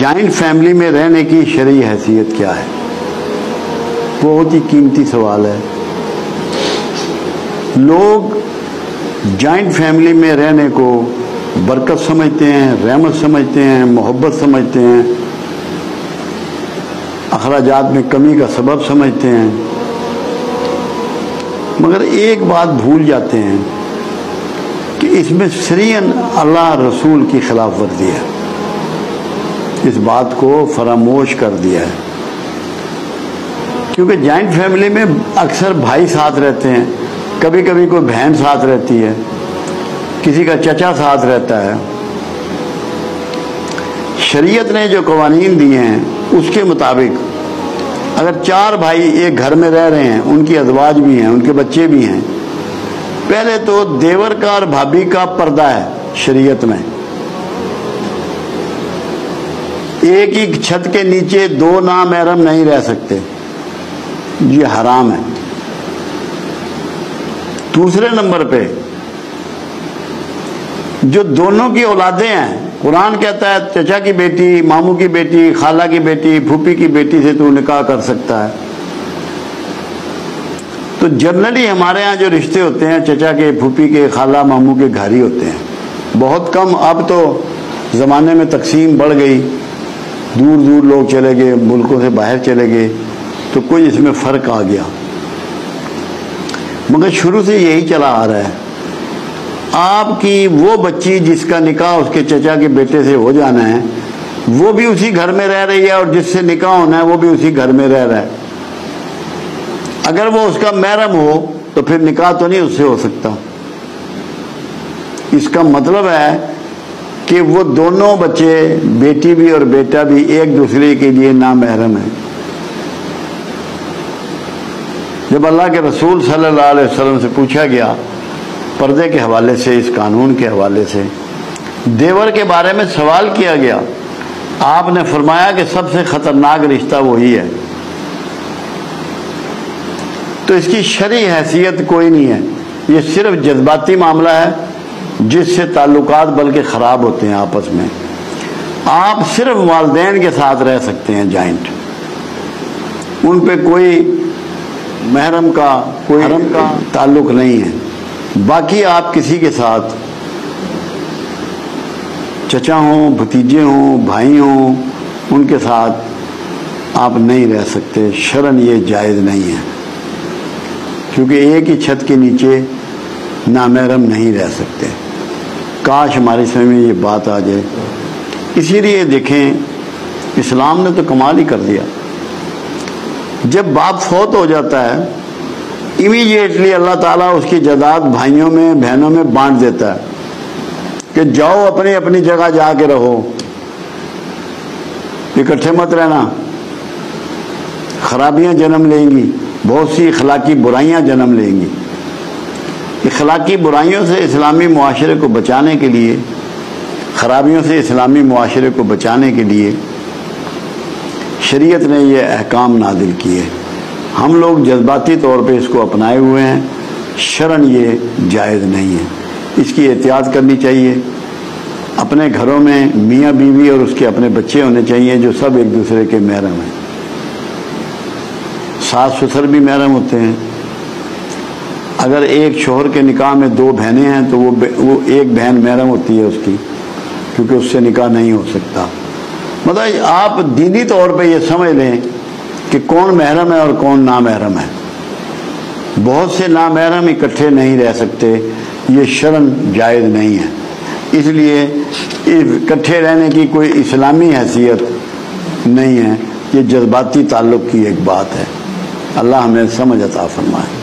Joint family में रहने की शरई हैसियत क्या है, बहुत ही कीमती सवाल है। लोग जॉइंट फैमिली में रहने को बरकत समझते हैं, रहमत समझते हैं, मोहब्बत समझते हैं, अखराजात में कमी का सबब समझते हैं, मगर एक बात भूल जाते हैं कि इसमें सरीअन अल्लाह रसूल की खिलाफ वर्जी है। इस बात को फरामोश कर दिया है, क्योंकि जॉइंट फैमिली में अक्सर भाई साथ रहते हैं, कभी कभी कोई बहन साथ रहती है, किसी का चचा साथ रहता है। शरीयत ने जो कवानीन दिए हैं उसके मुताबिक अगर चार भाई एक घर में रह रहे हैं, उनकी अज़वाज भी हैं, उनके बच्चे भी हैं, पहले तो देवर का और भाभी का पर्दा है शरीयत में। एक ही छत के नीचे दो नामहरम नहीं रह सकते, ये हराम है। दूसरे नंबर पे जो दोनों की औलादें हैं, कुरान कहता है चचा की बेटी, मामू की बेटी, खाला की बेटी, फूफी की बेटी से तू निकाह कर सकता है। तो जनरली हमारे यहाँ जो रिश्ते होते हैं चचा के, फूफी के, खाला, मामू के घर ही होते हैं, बहुत कम। अब तो ज़माने में तकसीम बढ़ गई, दूर दूर लोग चले गए, मुल्कों से बाहर चले गए, तो कोई इसमें फ़र्क आ गया, मगर शुरू से यही चला आ रहा है। आपकी वो बच्ची जिसका निकाह उसके चचा के बेटे से हो जाना है, वो भी उसी घर में रह रही है, और जिससे निकाह होना है वो भी उसी घर में रह रहा है। अगर वो उसका महरम हो तो फिर निकाह तो नहीं उससे हो सकता। इसका मतलब है कि वो दोनों बच्चे, बेटी भी और बेटा भी, एक दूसरे के लिए नामहरम है। जब अल्लाह के रसूल सल्लल्लाहु अलैहि वसल्लम से पूछा गया पर्दे के हवाले से, इस कानून के हवाले से, देवर के बारे में सवाल किया गया, आपने फरमाया कि सबसे ख़तरनाक रिश्ता वही है। तो इसकी शरई हैसियत कोई नहीं है, ये सिर्फ जज्बाती मामला है जिससे ताल्लुकात बल्कि ख़राब होते हैं आपस में। आप सिर्फ वालदैन के साथ रह सकते हैं जॉइंट, उन पर कोई महरम का, कोई हरम का ताल्लुक नहीं है। बाकी आप किसी के साथ, चचा हों, भतीजे हों, भाई हों, उनके साथ आप नहीं रह सकते, शरन ये जायज़ नहीं है, क्योंकि एक ही छत के नीचे नामहरम नहीं रह सकते। काश हमारे समय में ये बात आ जाए। इसीलिए देखें, इस्लाम ने तो कमाल ही कर दिया। जब बाप फौत हो जाता है, इमीडिएटली अल्लाह ताला उसकी जायदाद भाइयों में, बहनों में बांट देता है कि जाओ अपनी अपनी जगह जाके रहो, इकट्ठे मत रहना, खराबियां जन्म लेंगी, बहुत सी इखलाकी बुराइयां जन्म लेंगी। इखलाकी बुराइयों से इस्लामी मुआशरे को बचाने के लिए, खराबियों से इस्लामी मुआशरे को बचाने के लिए शरीयत ने ये अहकाम नादिल किए। हम लोग जज्बाती तौर पे इसको अपनाए हुए हैं, शरन ये जायज़ नहीं है, इसकी एहतियात करनी चाहिए। अपने घरों में मियाँ बीवी और उसके अपने बच्चे होने चाहिए जो सब एक दूसरे के महरम हैं, सास ससुर भी महरम होते हैं। अगर एक शोहर के निकाह में दो बहनें हैं तो वो एक बहन महरम होती है उसकी, क्योंकि उससे निकाह नहीं हो सकता। मतलब आप दीनी तौर पे ये समझ लें कि कौन महरम है और कौन नामहरम है। बहुत से नामहरम इकट्ठे नहीं रह सकते, ये शर्म जायज़ नहीं है, इसलिए इकट्ठे रहने की कोई इस्लामी हैसियत नहीं है। ये जज्बाती ताल्लुक़ की एक बात है। अल्लाह हमें समझ अता फरमाए।